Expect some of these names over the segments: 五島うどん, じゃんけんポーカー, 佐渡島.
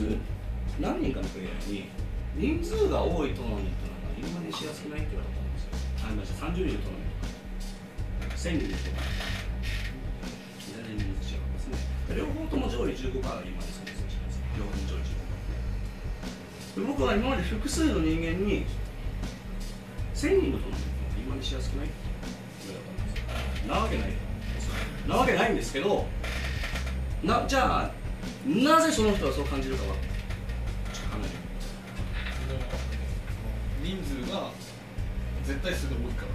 数何人かのプレイヤーに人数が多いトーナメントなんか言いまねしやすくないって言われたんですよ。あ、まあ、30人のトーナメント1000人でしょうか、全然人数違うんですね。両方とも上位 15% が今ですね、両方とも上位 15%。 僕は今まで複数の人間に1000人のトーナメント言いまねしやすくないって言われたんですよ。なわけないんですけど、じゃあなぜその人がそう感じるかはちょっと考えてみる。人数が絶対数で多いから、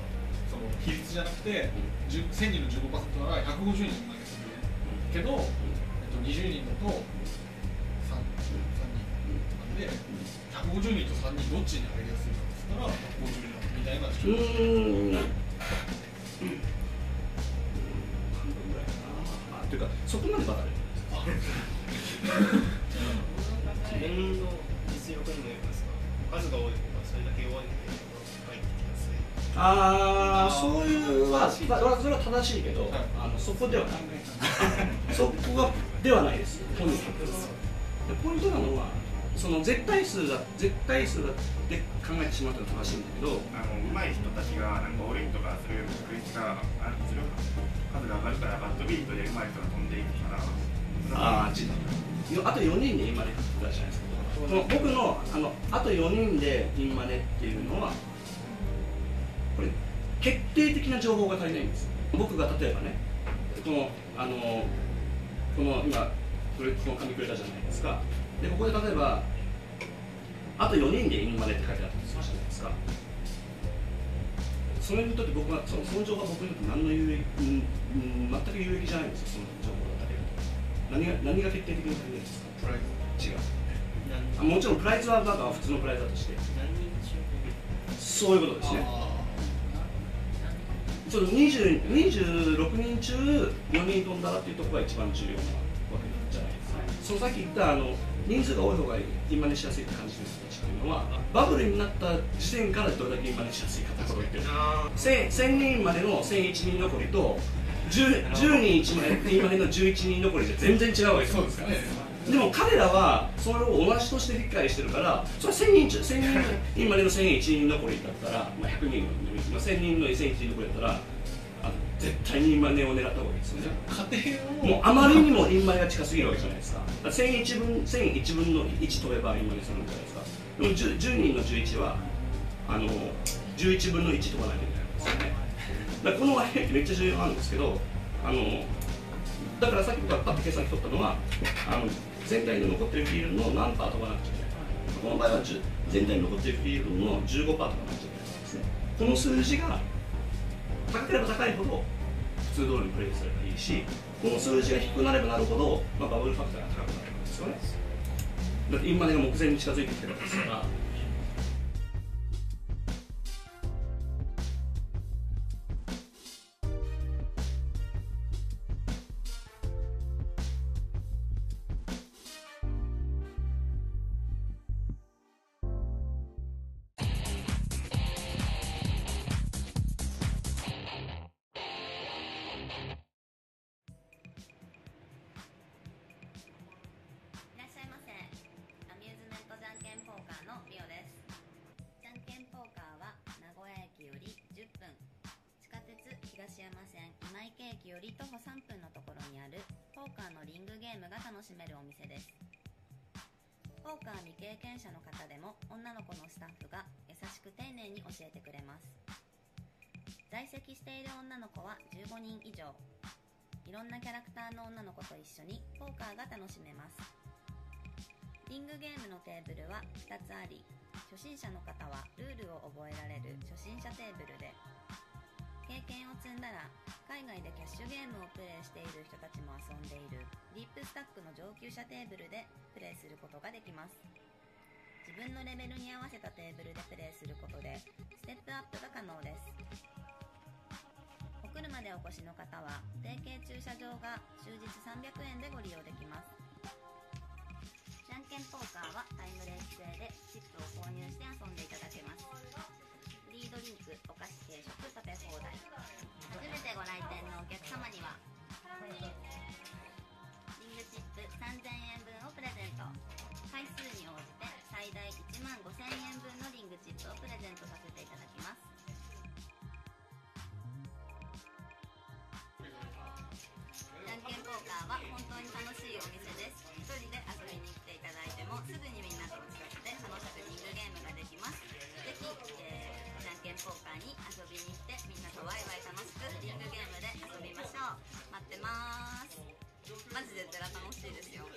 その比率じゃなくて、1000人の 15% なら150人投げすぎるけど、20人だと3人なんで、150人と3人どっちに上げやすいかって言ったら150人みたいな。半分ぐらいかなというか、そこまでバカで自分の実力にもよりますが、数が多い方がそれだけ弱いので入ってきやすい。ああ、そういうはそれは正しいけど、そこではない、そこではないです。ポイントなのはその絶対数だって考えてしまうと正しいんだけど、うまい人たちがなんかオレンジとかそういう確率があるんですよ。数が上がるからバッドビートでうまい人が飛んでいくから。あと4人でインマネって言ったじゃないですか。僕のあと4人でインマネっていうのは、これ決定的な情報が足りないんです。僕が例えばね、この今この紙くれたじゃないですか。でここで例えばあと4人でインマネって書いてあったとしましたじゃないですか。それにとって僕はその情報は僕にとって何の有益、全く有益じゃないんですよ。その情報だけで何が決定的に足りないですか？プライズ。違う。あ、もちろんプライズはなんか普通のプライズだとして。そういうことですね。その26人中4人飛んだらっていうところが一番重要なわけじゃないですか。はい、そのさっき言った人数が多い方がインマネしやすいって感じの人たちというのは、バブルになった時点からどれだけインマネしやすいかってことを言ってる。1000人までの1001人残りと。10人1枚って今の11人残りじゃ全然違うわけですよ。でも彼らはそれを同じとして理解してるから、それ1000人中今の1001人残りだったら、まあ、100人の1000人の1001人残りだったら絶対にインマネを狙った方がいいですよね。もうあまりにもインマネが近すぎるわけじゃないですか。1001分の1飛べばインマネするんじゃないですか。でも 10人の11は11分の1飛ばないといけないんですよね。この割合ってめっちゃ重要なんですけど、だからさっき僕がパッと計算取ったのは全体に残ってるフィールドの何パー飛ばなくちゃいけない。この場合は全体に残ってるフィールドの15%飛ばなくちゃいけないんですね。この数字が高ければ高いほど普通通りにプレイすればいいし、この数字が低くなればなるほど、まあ、バブルファクターが高くなるんですよね。だってインマネが目前に近づいてきてるわけですから。より徒歩3分のところにあるポーカーのリングゲームが楽しめるお店です。ポーカー未経験者の方でも女の子のスタッフが優しく丁寧に教えてくれます。在籍している女の子は15人以上、いろんなキャラクターの女の子と一緒にポーカーが楽しめます。リングゲームのテーブルは2つあり、初心者の方はルールを覚えられる初心者テーブルで、経験を積んだら海外でキャッシュゲームをプレイしている人たちも遊んでいるディープスタックの上級者テーブルでプレイすることができます。自分のレベルに合わせたテーブルでプレイすることでステップアップが可能です。お車でお越しの方は定型駐車場が終日300円でご利用できます。じゃんけんポーカーはタイムレース制でチップを購入して遊んでいただけます。フリードリンク、お菓子、軽食、食べ放題。初めてご来店のお客様にはリングチップ3000円分をプレゼント。買いポーカーに遊びに行って、みんなとワイワイ楽しくリングゲームで遊びましょう。待ってまーす。マジでゼラ楽しいですよ。